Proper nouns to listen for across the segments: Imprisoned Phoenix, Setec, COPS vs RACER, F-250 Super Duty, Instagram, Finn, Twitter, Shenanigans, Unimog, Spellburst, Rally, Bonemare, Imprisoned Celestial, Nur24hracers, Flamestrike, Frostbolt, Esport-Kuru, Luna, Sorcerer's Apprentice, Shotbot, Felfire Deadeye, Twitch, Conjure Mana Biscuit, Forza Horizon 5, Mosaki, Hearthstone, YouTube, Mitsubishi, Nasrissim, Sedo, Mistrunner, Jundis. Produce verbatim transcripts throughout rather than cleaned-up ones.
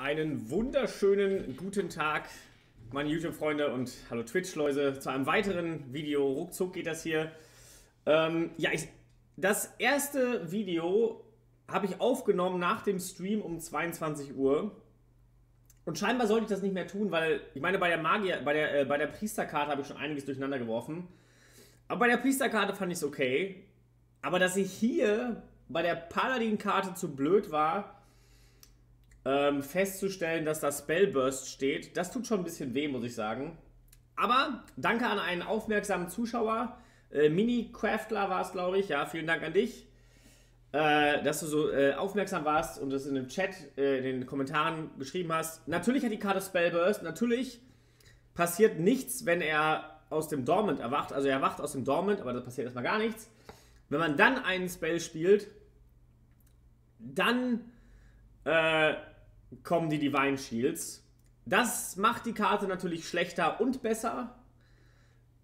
Einen wunderschönen guten Tag, meine YouTube-Freunde, und hallo Twitch-Leute, zu einem weiteren Video. Ruckzuck geht das hier. Ähm, ja, ich, das erste Video habe ich aufgenommen nach dem Stream um zweiundzwanzig Uhr. Und scheinbar sollte ich das nicht mehr tun, weil, ich meine, bei der Magier, bei der, äh, bei der Priesterkarte habe ich schon einiges durcheinander geworfen. Aber bei der Priesterkarte fand ich es okay. Aber dass ich hier bei der Paladin-Karte zu blöd war, Ähm, festzustellen, dass da Spellburst steht, das tut schon ein bisschen weh, muss ich sagen. Aber danke an einen aufmerksamen Zuschauer, äh, Mini-Craftler war es, glaube ich, ja, vielen Dank an dich, äh, dass du so äh, aufmerksam warst und das in dem Chat, äh, in den Kommentaren geschrieben hast. Natürlich hat die Karte Spellburst, natürlich passiert nichts, wenn er aus dem Dormant erwacht, also er erwacht aus dem Dormant, aber das passiert erstmal gar nichts. Wenn man dann einen Spell spielt, dann Äh, kommen die Divine Shields. Das macht die Karte natürlich schlechter und besser.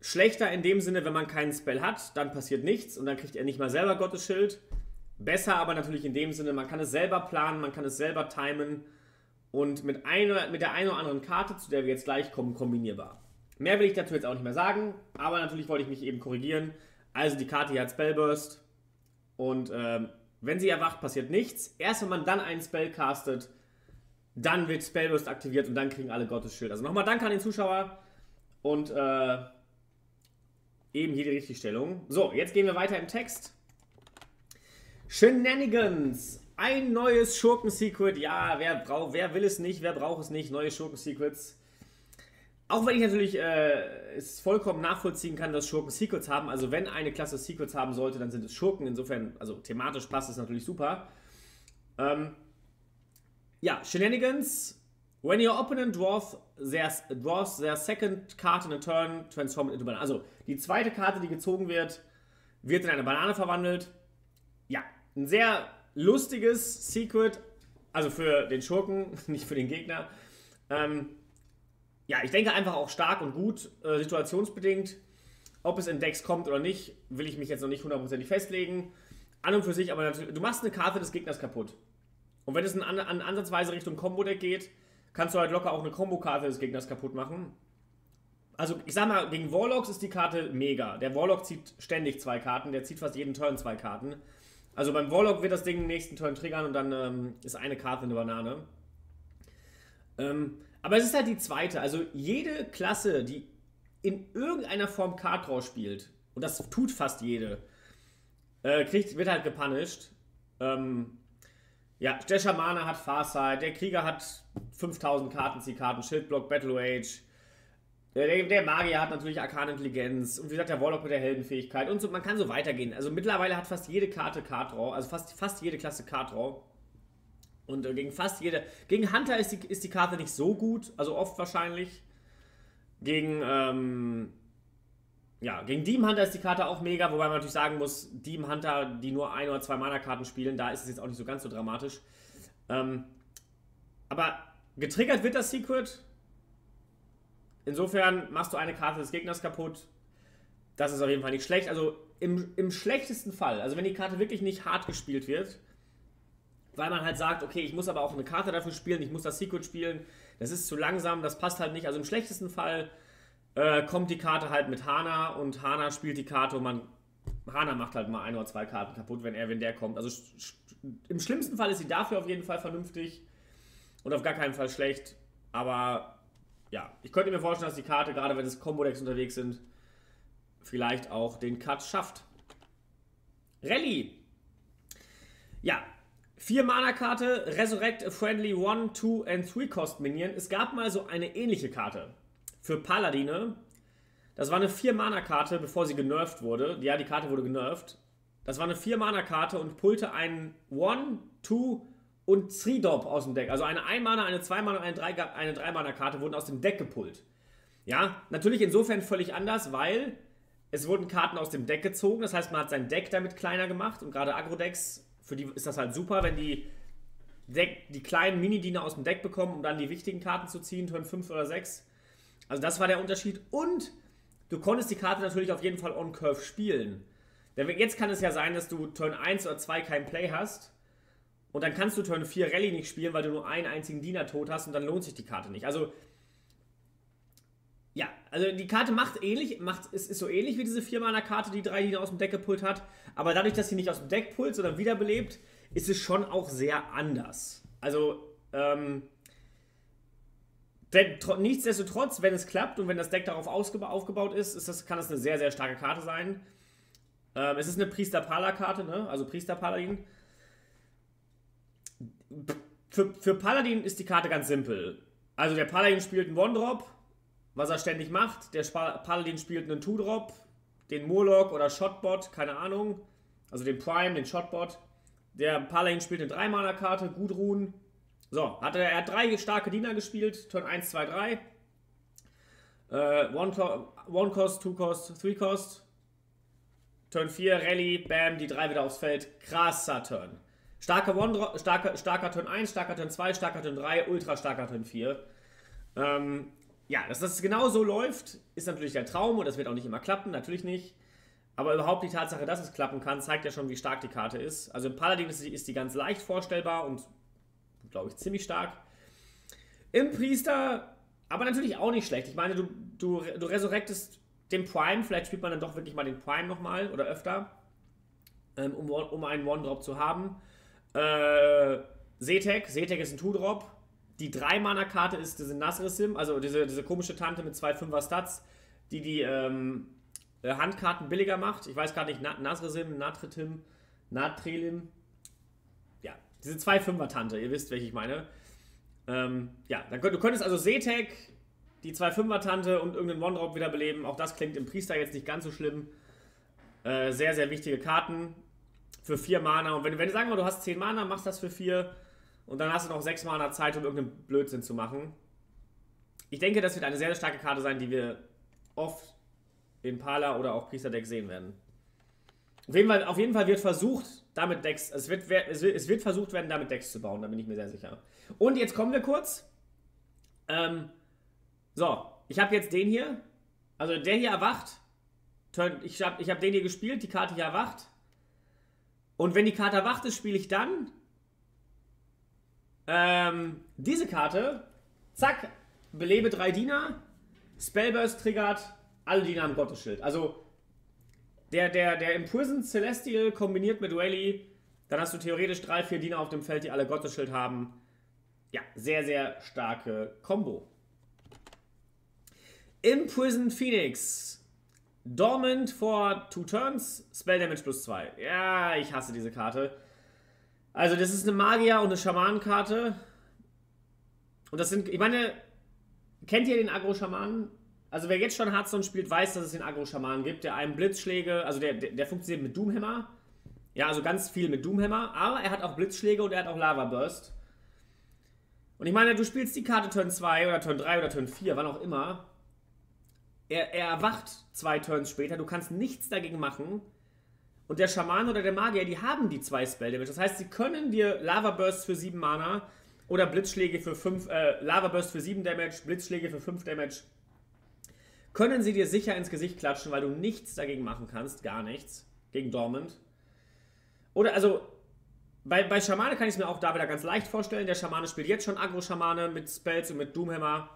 Schlechter in dem Sinne, wenn man keinen Spell hat, dann passiert nichts und dann kriegt er nicht mal selber Gottesschild. Besser aber natürlich in dem Sinne, man kann es selber planen, man kann es selber timen und mit, einer, mit der einen oder anderen Karte, zu der wir jetzt gleich kommen, kombinierbar. Mehr will ich dazu jetzt auch nicht mehr sagen, aber natürlich wollte ich mich eben korrigieren. Also die Karte hier hat Spellburst und ähm, wenn sie erwacht, passiert nichts. Erst wenn man dann einen Spell castet, dann wird Spellburst aktiviert und dann kriegen alle Gottesschild. Also nochmal danke an den Zuschauer und äh, eben hier die Richtigstellung. So, jetzt gehen wir weiter im Text. Shenanigans. Ein neues Schurken-Secret. Ja, wer, brauch, wer will es nicht, wer braucht es nicht? Neue Schurken-Secrets. Auch wenn ich natürlich äh, es vollkommen nachvollziehen kann, dass Schurken Secrets haben. Also wenn eine Klasse Secrets haben sollte, dann sind es Schurken. Insofern, also thematisch passt es natürlich super. Ähm, ja, Shenanigans. When your opponent draws their, draws their second card in a turn, transform it into banana. Also die zweite Karte, die gezogen wird, wird in eine Banane verwandelt. Ja, ein sehr lustiges Secret. Also für den Schurken, nicht für den Gegner. Ähm... Ja, ich denke einfach auch stark und gut, äh, situationsbedingt. Ob es in Decks kommt oder nicht, will ich mich jetzt noch nicht hundertprozentig festlegen. An und für sich, aber natürlich, du machst eine Karte des Gegners kaputt. Und wenn es in, an, an ansatzweise Richtung Combo-Deck geht, kannst du halt locker auch eine Combo-Karte des Gegners kaputt machen. Also ich sag mal, gegen Warlocks ist die Karte mega. Der Warlock zieht ständig zwei Karten, der zieht fast jeden Turn zwei Karten. Also beim Warlock wird das Ding im nächsten Turn triggern und dann ähm, ist eine Karte eine Banane. Ähm... Aber es ist halt die zweite, also jede Klasse, die in irgendeiner Form Card Draw spielt, und das tut fast jede, äh, kriegt, wird halt gepunished. Ähm, ja, der Schamane hat Farsight, der Krieger hat fünftausend Karten, Ziehkarten, Schildblock, Battle Rage, der, der Magier hat natürlich Arkane Intelligenz, und wie gesagt, der Warlock mit der Heldenfähigkeit, und so, man kann so weitergehen. Also mittlerweile hat fast jede Karte Card Draw, also fast, fast jede Klasse Card Draw. Und gegen fast jede... Gegen Hunter ist die, ist die Karte nicht so gut, also oft wahrscheinlich. Gegen, ähm... Ja, gegen Demon Hunter ist die Karte auch mega, wobei man natürlich sagen muss, Demon Hunter, die nur ein oder zwei Mana-Karten spielen, da ist es jetzt auch nicht so ganz so dramatisch. Ähm, aber getriggert wird das Secret. Insofern machst du eine Karte des Gegners kaputt. Das ist auf jeden Fall nicht schlecht. Also im, im schlechtesten Fall, also wenn die Karte wirklich nicht hart gespielt wird, weil man halt sagt, okay, ich muss aber auch eine Karte dafür spielen, ich muss das Secret spielen, das ist zu langsam, das passt halt nicht. Also im schlechtesten Fall äh, kommt die Karte halt mit Hana und Hana spielt die Karte und man, Hana macht halt mal ein oder zwei Karten kaputt, wenn er, wenn der kommt. Also im schlimmsten Fall ist sie dafür auf jeden Fall vernünftig und auf gar keinen Fall schlecht. Aber ja, ich könnte mir vorstellen, dass die Karte, gerade wenn es Combo-Decks unterwegs sind, vielleicht auch den Cut schafft. Rally! Ja, vier Mana-Karte, Resurrect a Friendly one, two and three Cost Minion. Es gab mal so eine ähnliche Karte für Paladine. Das war eine vier Mana-Karte, bevor sie genervt wurde. Ja, die Karte wurde genervt. Das war eine vier Mana-Karte und pullte einen one, two und three Drop aus dem Deck. Also eine ein Mana, eine zwei Mana und eine drei Mana-Karte wurden aus dem Deck gepullt. Ja, natürlich insofern völlig anders, weil es wurden Karten aus dem Deck gezogen. Das heißt, man hat sein Deck damit kleiner gemacht und gerade Agro-Decks... Für die ist das halt super, wenn die, Deck, die kleinen Mini-Diener aus dem Deck bekommen, um dann die wichtigen Karten zu ziehen, Turn fünf oder sechs. Also das war der Unterschied. Und du konntest die Karte natürlich auf jeden Fall on-curve spielen. Denn jetzt kann es ja sein, dass du Turn eins oder zwei kein Play hast Und dann kannst du Turn vier Rally nicht spielen, weil du nur einen einzigen Diener tot hast und dann lohnt sich die Karte nicht. Also, ja, also die Karte macht ähnlich, macht, es ist so ähnlich wie diese vier Mana Karte, die drei Diener aus dem Deck gepullt hat. Aber dadurch, dass sie nicht aus dem Deck pullt, sondern wiederbelebt, ist es schon auch sehr anders. Also, ähm... Denn, nichtsdestotrotz, wenn es klappt und wenn das Deck darauf aufgebaut ist, ist das, kann das eine sehr, sehr starke Karte sein. Ähm, es ist eine Priester-Pala-Karte, ne? Also Priester-Paladin. Für, für Paladin ist die Karte ganz simpel. Also der Paladin spielt einen One-Drop, was er ständig macht. Der Paladin spielt einen Two-Drop, den Murloc oder Shotbot, keine Ahnung. Also den Prime, den Shotbot. Der Paladin spielt eine drei Mana Karte, Gudrun. So, hat er, er hat drei starke Diener gespielt, Turn eins, zwei, drei. one Cost, two Cost, three Cost. Turn vier, Rally, bam, die drei wieder aufs Feld. Krasser Turn. Starker, One starker, starker Turn eins, starker Turn zwei, starker Turn drei, ultra starker Turn vier. Ähm, ja, dass das genau so läuft, ist natürlich der Traum und das wird auch nicht immer klappen, natürlich nicht. Aber überhaupt die Tatsache, dass es klappen kann, zeigt ja schon, wie stark die Karte ist. Also im Paladin ist die, ist die ganz leicht vorstellbar und glaube ich, ziemlich stark. Im Priester, aber natürlich auch nicht schlecht. Ich meine, du, du, du resurrectest den Prime, vielleicht spielt man dann doch wirklich mal den Prime nochmal oder öfter, ähm, um, um einen One-Drop zu haben. Äh, Setec, Setec ist ein Two-Drop. Die drei Mana Karte ist diese Nasrissim, also diese, diese komische Tante mit zwei Fünfer-Stats, die die ähm, Handkarten billiger macht. Ich weiß gar nicht, Na Nasrissim, Natritim, Natrelim. Diese zwei Fünfer-Tante, ihr wisst, welche ich meine. Ähm, ja, dann könnt, du könntest also Setec, die zwei Fünfer-Tante und irgendeinen One-Drop wiederbeleben. Auch das klingt im Priester jetzt nicht ganz so schlimm. Äh, sehr, sehr wichtige Karten für vier Mana. Und wenn, wenn du sagen wir, du hast zehn Mana, machst das für vier und dann hast du noch sechs Mana Zeit, um irgendeinen Blödsinn zu machen. Ich denke, das wird eine sehr, sehr starke Karte sein, die wir oft in Pala oder auch Priester-Deck sehen werden. Auf jeden Fall, auf jeden Fall wird versucht, damit Decks, es wird, es wird, es wird versucht werden, damit Decks zu bauen, da bin ich mir sehr sicher. Und jetzt kommen wir kurz. Ähm, so, ich habe jetzt den hier, also der hier erwacht. Turn, ich habe ich hab den hier gespielt, die Karte hier erwacht. Und wenn die Karte erwacht ist, spiele ich dann ähm, diese Karte. Zack, belebe drei Diener, Spellburst triggert, alle Diener am Gottesschild. Also Der, der, der Imprisoned Celestial kombiniert mit Rally, dann hast du theoretisch drei, vier Diener auf dem Feld, die alle Gottesschild haben. Ja, sehr, sehr starke Combo. Imprisoned Phoenix. Dormant for two turns, Spell Damage plus zwei. Ja, ich hasse diese Karte. Also das ist eine Magier- und eine Schamanenkarte. Und das sind, ich meine, kennt ihr den Agro-Schamanen? Also wer jetzt schon Hearthstone spielt, weiß, dass es den Agro-Schamanen gibt, der einem Blitzschläge, also der, der, der funktioniert mit Doomhammer. Ja, also ganz viel mit Doomhammer, aber er hat auch Blitzschläge und er hat auch Lava Burst. Und ich meine, du spielst die Karte Turn zwei oder Turn drei oder Turn vier, wann auch immer. Er, er erwacht zwei Turns später, du kannst nichts dagegen machen. Und der Schaman oder der Magier, die haben die zwei Spell-Damage. Das heißt, sie können dir Lava Burst für sieben Mana oder Blitzschläge für fünf, äh, Lava Burst für sieben Damage, Blitzschläge für fünf Damage, können sie dir sicher ins Gesicht klatschen, weil du nichts dagegen machen kannst, gar nichts, gegen Dormant. Oder, also, bei, bei Schamane kann ich es mir auch da wieder ganz leicht vorstellen, der Schamane spielt jetzt schon Agro-Schamane mit Spells und mit Doomhammer,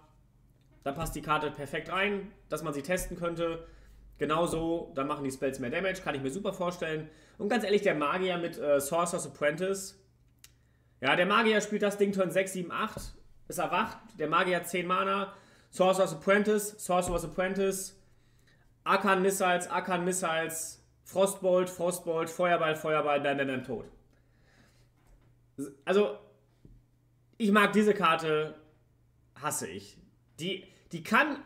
da passt die Karte perfekt rein, dass man sie testen könnte, genauso, dann machen die Spells mehr Damage, kann ich mir super vorstellen. Und ganz ehrlich, der Magier mit äh, Sorcerer's Apprentice, ja, der Magier spielt das Ding Turn sechs, sieben, acht, ist erwacht, der Magier hat zehn Mana, Sorcerer's Apprentice, Sorcerer's Apprentice, Arcane Missiles, Arcane Missiles, Frostbolt, Frostbolt, Feuerball, Feuerball, bam, bam, bam, tot. Also, ich mag diese Karte, hasse ich. Die, die kann,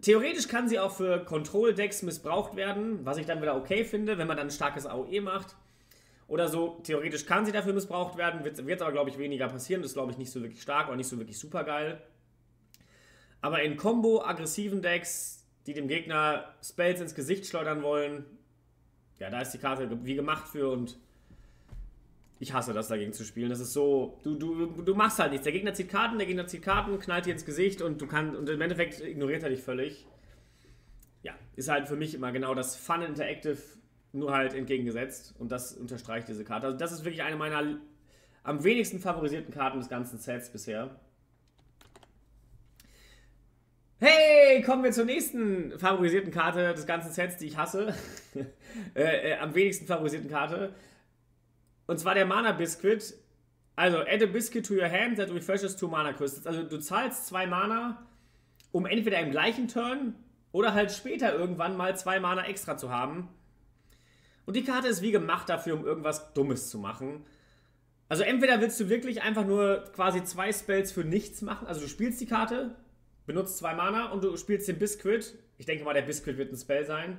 theoretisch kann sie auch für Control-Decks missbraucht werden, was ich dann wieder okay finde, wenn man dann ein starkes A O E macht oder so. Theoretisch kann sie dafür missbraucht werden, wird, wird aber, glaube ich, weniger passieren. Das ist, glaube ich, nicht so wirklich stark und nicht so wirklich super geil. Aber in Combo-aggressiven Decks, die dem Gegner Spells ins Gesicht schleudern wollen, ja, da ist die Karte wie gemacht für und ich hasse das, dagegen zu spielen. Das ist so, du, du, du machst halt nichts. Der Gegner zieht Karten, der Gegner zieht Karten, knallt dir ins Gesicht und du kannst, und im Endeffekt ignoriert er dich völlig. Ja, ist halt für mich immer genau das Fun Interactive, nur halt entgegengesetzt und das unterstreicht diese Karte. Also das ist wirklich eine meiner am wenigsten favorisierten Karten des ganzen Sets bisher. Hey, kommen wir zur nächsten favorisierten Karte des ganzen Sets, die ich hasse. äh, äh, am wenigsten favorisierten Karte. Und zwar der Mana Biscuit. Also, add a biscuit to your hand that refreshes two Mana Crystals. Also, du zahlst zwei Mana, um entweder im gleichen Turn oder halt später irgendwann mal zwei Mana extra zu haben. Und die Karte ist wie gemacht dafür, um irgendwas Dummes zu machen. Also, entweder willst du wirklich einfach nur quasi zwei Spells für nichts machen. Also, du spielst die Karte, benutzt zwei Mana und du spielst den Biscuit. Ich denke mal, der Biscuit wird ein Spell sein.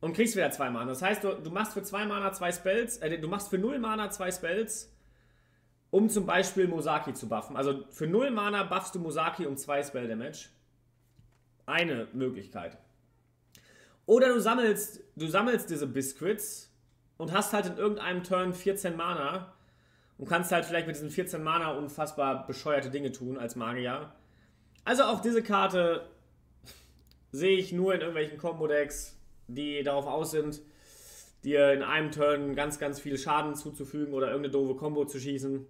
Und kriegst wieder zwei Mana. Das heißt, du, du machst für zwei Mana zwei Spells, äh, du machst für null Mana zwei Spells, um zum Beispiel Mosaki zu buffen. Also für null Mana buffst du Mosaki um zwei Spell Damage. Eine Möglichkeit. Oder du sammelst, du sammelst diese Biscuits und hast halt in irgendeinem Turn vierzehn Mana und kannst halt vielleicht mit diesen vierzehn Mana unfassbar bescheuerte Dinge tun als Magier. Also auch diese Karte sehe ich nur in irgendwelchen Combo-Decks, die darauf aus sind, dir in einem Turn ganz, ganz viel Schaden zuzufügen oder irgendeine doofe Combo zu schießen.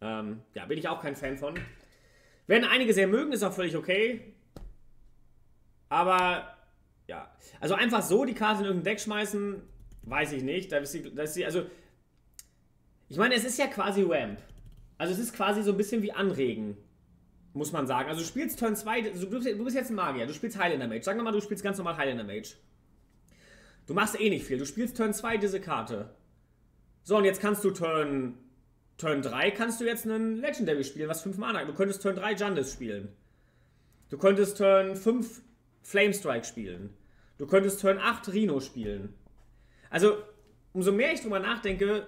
Ähm, ja, bin ich auch kein Fan von. Werden einige sehr mögen, ist auch völlig okay. Aber, ja. Also einfach so die Karte in irgendein Deck schmeißen, weiß ich nicht. Da ist sie, da ist sie, also, ich meine, es ist ja quasi Ramp. Also es ist quasi so ein bisschen wie Anregen, muss man sagen. Also du spielst Turn zwei, du, du bist jetzt ein Magier, du spielst Highlander Mage. Sagen wir mal, du spielst ganz normal Highlander Mage. Du machst eh nicht viel, du spielst Turn zwei diese Karte. So, und jetzt kannst du Turn, Turn drei, kannst du jetzt einen Legendary spielen, was fünf Mana. Du könntest Turn drei Jundis spielen. Du könntest Turn fünf Flamestrike spielen. Du könntest Turn acht Rhino spielen. Also, umso mehr ich drüber nachdenke,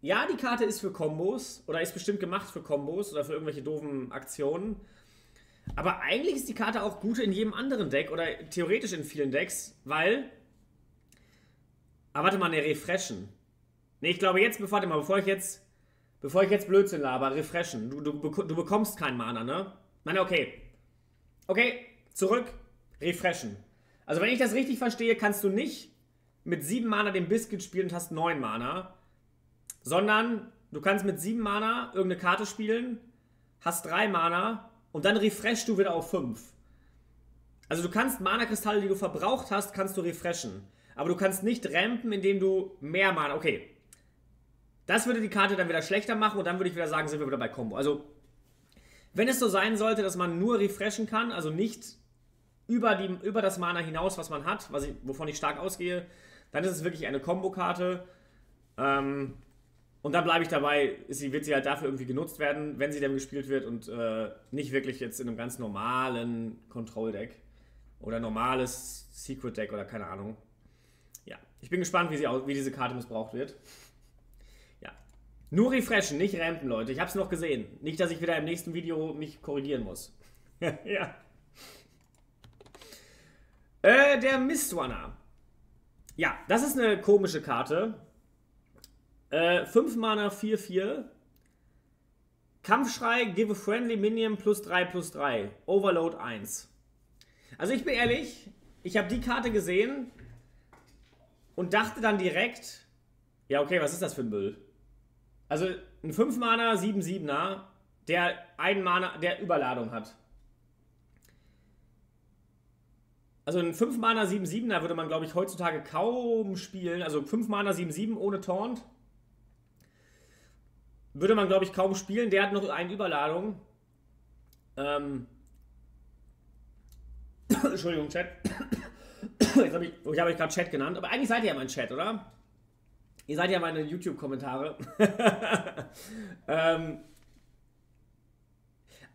ja, die Karte ist für Kombos oder ist bestimmt gemacht für Kombos oder für irgendwelche doofen Aktionen. Aber eigentlich ist die Karte auch gut in jedem anderen Deck oder theoretisch in vielen Decks, weil... Aber warte mal, ne, refreshen. Ne, ich glaube jetzt, warte mal, bevor ich jetzt bevor ich jetzt Blödsinn laber, refreshen. Du, du, du bekommst keinen Mana, ne? Nein, okay. Okay, zurück, refreshen. Also wenn ich das richtig verstehe, kannst du nicht mit sieben Mana den Biscuit spielen und hast neun Mana, sondern du kannst mit sieben Mana irgendeine Karte spielen, hast drei Mana und dann refreshst du wieder auf fünf. Also du kannst Mana-Kristalle, die du verbraucht hast, kannst du refreshen. Aber du kannst nicht rampen, indem du mehr Mana... Okay. Das würde die Karte dann wieder schlechter machen und dann würde ich wieder sagen, sind wir wieder bei Combo. Also, wenn es so sein sollte, dass man nur refreshen kann, also nicht über, die, über das Mana hinaus, was man hat, was ich, wovon ich stark ausgehe, dann ist es wirklich eine Combo-Karte. Ähm, und dann bleibe ich dabei, sie, wird sie halt dafür irgendwie genutzt werden, wenn sie dann gespielt wird und äh, nicht wirklich jetzt in einem ganz normalen Control-Deck oder normales Secret-Deck oder keine Ahnung. Ja, ich bin gespannt, wie, sie auch, wie diese Karte missbraucht wird. Ja, nur refreshen, nicht rampen, Leute. Ich hab's noch gesehen. Nicht, dass ich wieder im nächsten Video mich korrigieren muss. Ja. Äh, der Mistrunner. Ja, das ist eine komische Karte. Äh, fünf Mana, vier vier. Kampfschrei, give a friendly minion plus drei plus drei. Overload eins. Also ich bin ehrlich, ich habe die Karte gesehen... Und dachte dann direkt, ja okay, was ist das für ein Müll? Also ein fünf Mana, sieben siebener, der ein Mana, der Überladung hat. Also ein fünf Mana, sieben siebener würde man, glaube ich, heutzutage kaum spielen. Also fünf Mana, sieben sieben ohne Taunt. Würde man, glaube ich, kaum spielen. Der hat noch eine Überladung. Ähm. Entschuldigung, Chat. Jetzt hab ich ich habe euch gerade Chat genannt, aber eigentlich seid ihr ja mein Chat, oder? Ihr seid ja meine YouTube-Kommentare. ähm,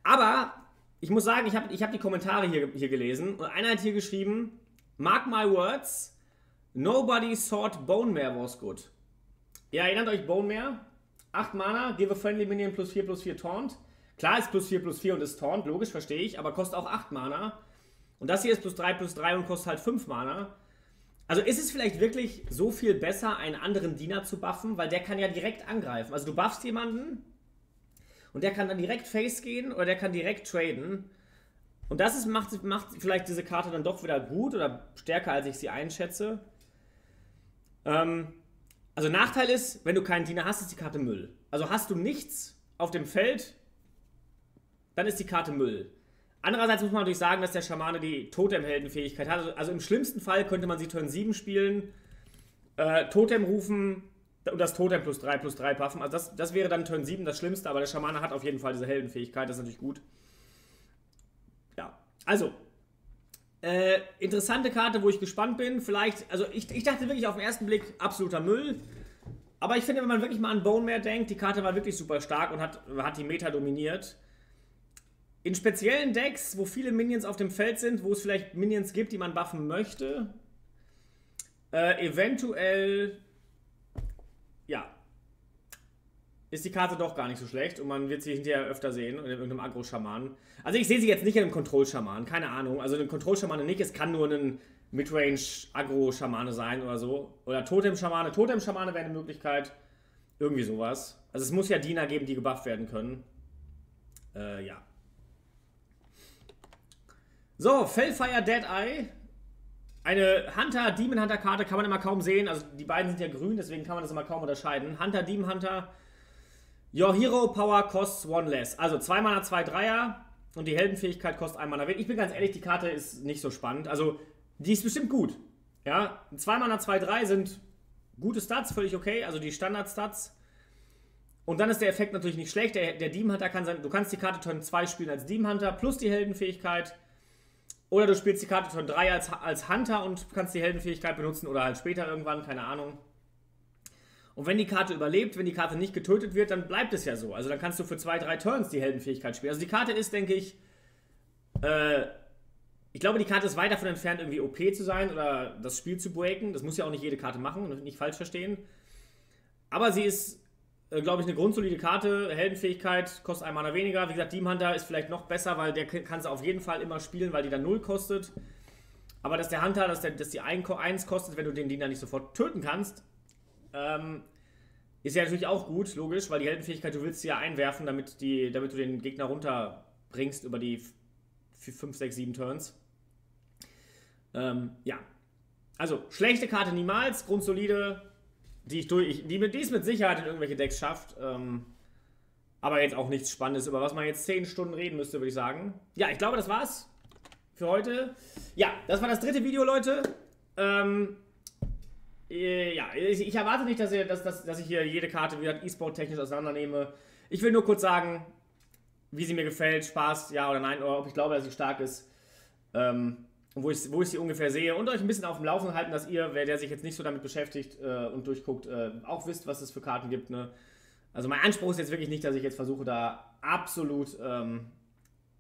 aber ich muss sagen, ich habe ich hab die Kommentare hier, hier gelesen und einer hat hier geschrieben, mark my words, nobody thought Bonemare was good. Ihr erinnert euch Bonemare? acht Mana, give a friendly minion plus vier plus vier Taunt. Klar ist plus vier plus vier und ist Taunt, logisch, verstehe ich, aber kostet auch acht Mana. Und das hier ist plus drei plus drei und kostet halt fünf Mana. Also ist es vielleicht wirklich so viel besser, einen anderen Diener zu buffen, weil der kann ja direkt angreifen. Also du buffst jemanden und der kann dann direkt face gehen oder der kann direkt traden. Und das ist, macht, macht vielleicht diese Karte dann doch wieder gut oder stärker, als ich sie einschätze. Ähm, also Nachteil ist, wenn du keinen Diener hast, ist die Karte Müll. Also hast du nichts auf dem Feld, dann ist die Karte Müll. Andererseits muss man natürlich sagen, dass der Schamane die Totem-Helden-Fähigkeit hat. Also im schlimmsten Fall könnte man sie Turn sieben spielen, äh, Totem rufen und das Totem plus drei plus drei puffen. Also das, das wäre dann Turn sieben das Schlimmste, aber der Schamane hat auf jeden Fall diese Heldenfähigkeit, das ist natürlich gut. Ja, also, äh, interessante Karte, wo ich gespannt bin. Vielleicht, also ich, ich dachte wirklich auf den ersten Blick, absoluter Müll. Aber ich finde, wenn man wirklich mal an Bonemare denkt, die Karte war wirklich super stark und hat, hat die Meta dominiert. In speziellen Decks, wo viele Minions auf dem Feld sind, wo es vielleicht Minions gibt, die man buffen möchte, äh, eventuell, ja, ist die Karte doch gar nicht so schlecht und man wird sie hinterher öfter sehen in irgendeinem Agro-Schamanen. Also ich sehe sie jetzt nicht in einem Control-Schamanen, keine Ahnung, also einen Control-Schamanen nicht, es kann nur ein Midrange-Agro-Schamane sein oder so, oder Totem-Schamane, Totem-Schamane wäre eine Möglichkeit, irgendwie sowas. Also es muss ja Diener geben, die gebufft werden können, äh, ja. So, Felfire Deadeye, eine Hunter-Demon-Hunter-Karte kann man immer kaum sehen, also die beiden sind ja grün, deswegen kann man das immer kaum unterscheiden. Hunter-Demon-Hunter, Your Hero Power costs one less, also zwei Mana, zwei Dreier und die Heldenfähigkeit kostet ein Mana. Ich bin ganz ehrlich, die Karte ist nicht so spannend, also die ist bestimmt gut. Ja, zwei Mana, zwei Drei sind gute Stats, völlig okay, also die Standard-Stats. Und dann ist der Effekt natürlich nicht schlecht, der, der Demon-Hunter kann sein, du kannst die Karte Turn zwei spielen als Demon-Hunter plus die Heldenfähigkeit. Oder du spielst die Karte Turn drei als, als Hunter und kannst die Heldenfähigkeit benutzen oder halt später irgendwann, keine Ahnung. Und wenn die Karte überlebt, wenn die Karte nicht getötet wird, dann bleibt es ja so. Also dann kannst du für zwei, drei Turns die Heldenfähigkeit spielen. Also die Karte ist, denke ich, äh, ich glaube, die Karte ist weit davon entfernt, irgendwie O P zu sein oder das Spiel zu breaken. Das muss ja auch nicht jede Karte machen und nicht falsch verstehen. Aber sie ist, äh, glaube ich, eine grundsolide Karte. Heldenfähigkeit kostet ein Mana weniger. Wie gesagt, Demon Hunter ist vielleicht noch besser, weil der kann sie auf jeden Fall immer spielen, weil die dann null kostet. Aber dass der Hunter, dass, der, dass die eins kostet, wenn du den Diener nicht sofort töten kannst, ähm, ist ja natürlich auch gut, logisch, weil die Heldenfähigkeit, du willst sie ja einwerfen, damit, die, damit du den Gegner runterbringst über die fünf, sechs, sieben Turns. Ähm, ja. Also, schlechte Karte niemals, grundsolide. Die ich durch, die, die es mit Sicherheit in irgendwelche Decks schafft. Ähm, aber jetzt auch nichts Spannendes, über was man jetzt zehn Stunden reden müsste, würde ich sagen. Ja, ich glaube, das war's für heute. Ja, das war das dritte Video, Leute. Ähm, äh, ja, ich, ich erwarte nicht, dass, ihr, dass, dass, dass ich hier jede Karte wieder E-Sport-technisch auseinandernehme. Ich will nur kurz sagen, wie sie mir gefällt, Spaß, ja oder nein, oder ob ich glaube, dass sie stark ist. Ähm, Und wo ich, wo ich sie ungefähr sehe und euch ein bisschen auf dem Laufenden halten, dass ihr, wer der sich jetzt nicht so damit beschäftigt äh, und durchguckt, äh, auch wisst, was es für Karten gibt. Ne? Also mein Anspruch ist jetzt wirklich nicht, dass ich jetzt versuche, da absolut ähm,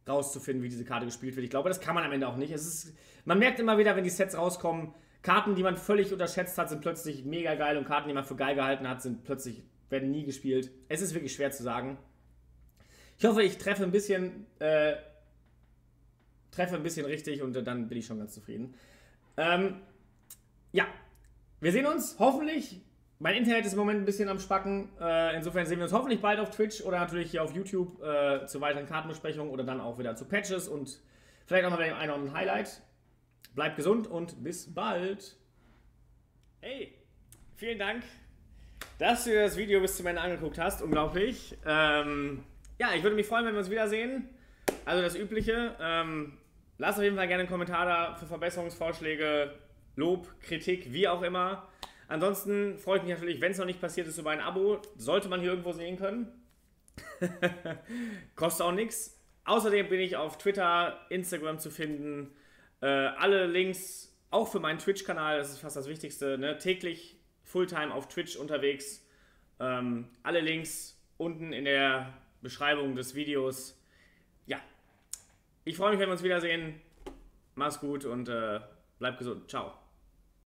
rauszufinden, wie diese Karte gespielt wird. Ich glaube, das kann man am Ende auch nicht. Es ist, man merkt immer wieder, wenn die Sets rauskommen, Karten, die man völlig unterschätzt hat, sind plötzlich mega geil und Karten, die man für geil gehalten hat, sind plötzlich, werden nie gespielt. Es ist wirklich schwer zu sagen. Ich hoffe, ich treffe ein bisschen... Äh, treffe ein bisschen richtig und dann bin ich schon ganz zufrieden. Ähm, ja, wir sehen uns hoffentlich. Mein Internet ist im Moment ein bisschen am Spacken. Äh, insofern sehen wir uns hoffentlich bald auf Twitch oder natürlich hier auf YouTube äh, zu weiteren Kartenbesprechungen oder dann auch wieder zu Patches und vielleicht auch mal wieder ein Highlight. Bleibt gesund und bis bald. Hey, vielen Dank, dass du das Video bis zum Ende angeguckt hast. Unglaublich. Ähm, ja, ich würde mich freuen, wenn wir uns wiedersehen. Also das Übliche. Ähm, Lasst auf jeden Fall gerne einen Kommentar da für Verbesserungsvorschläge, Lob, Kritik, wie auch immer. Ansonsten freue ich mich natürlich, wenn es noch nicht passiert ist, über ein Abo. Sollte man hier irgendwo sehen können. Kostet auch nichts. Außerdem bin ich auf Twitter, Instagram zu finden. Äh, alle Links, auch für meinen Twitch-Kanal, das ist fast das Wichtigste. Ne? Täglich, Fulltime auf Twitch unterwegs. Ähm, alle Links unten in der Beschreibung des Videos. Ja, ich freue mich, wenn wir uns wiedersehen. Mach's gut und äh, bleib gesund. Ciao.